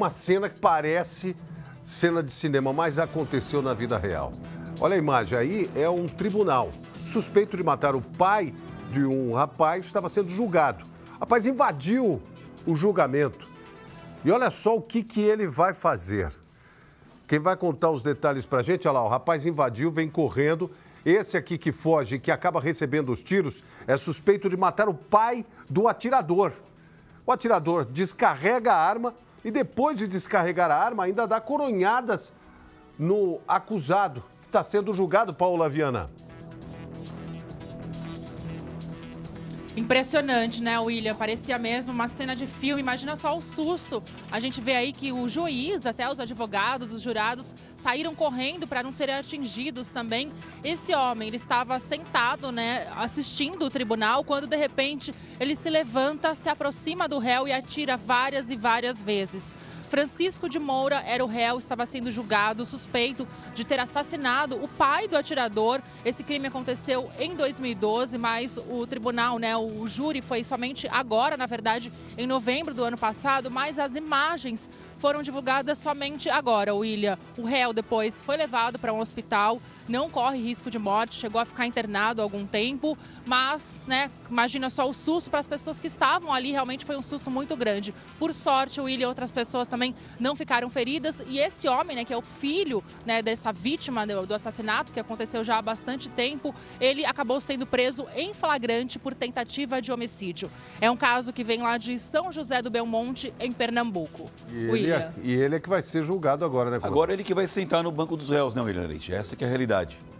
Uma cena que parece cena de cinema, mas aconteceu na vida real. Olha a imagem aí, é um tribunal. Suspeito de matar o pai de um rapaz, estava sendo julgado. O rapaz invadiu o julgamento. E olha só o que ele vai fazer. Quem vai contar os detalhes pra gente, olha lá, o rapaz invadiu, vem correndo. Esse aqui que foge, que acaba recebendo os tiros, é suspeito de matar o pai do atirador. O atirador descarrega a arma. E depois de descarregar a arma, ainda dá coronhadas no acusado, que está sendo julgado, Paula Viana. Impressionante, né, William? Parecia mesmo uma cena de filme, imagina só o susto. A gente vê aí que o juiz, até os advogados, os jurados, saíram correndo para não serem atingidos também. Esse homem, ele estava sentado, né, assistindo o tribunal, quando de repente ele se levanta, se aproxima do réu e atira várias e várias vezes. Francisco de Moura era o réu, estava sendo julgado, suspeito de ter assassinado o pai do atirador. Esse crime aconteceu em 2012, mas o tribunal, né, o júri foi somente agora, na verdade, em novembro do ano passado, mas as imagens foram divulgadas somente agora, William. O réu depois foi levado para um hospital, não corre risco de morte, chegou a ficar internado há algum tempo, mas, né, imagina só o susto para as pessoas que estavam ali, realmente foi um susto muito grande. Por sorte, William e outras pessoas também não ficaram feridas, e esse homem, né, que é o filho, né, dessa vítima do assassinato, que aconteceu já há bastante tempo, ele acabou sendo preso em flagrante por tentativa de homicídio. É um caso que vem lá de São José do Belmonte, em Pernambuco. E ele é que vai ser julgado agora, né? Agora ele que vai sentar no banco dos réus, né, William Leite? Essa que é a realidade.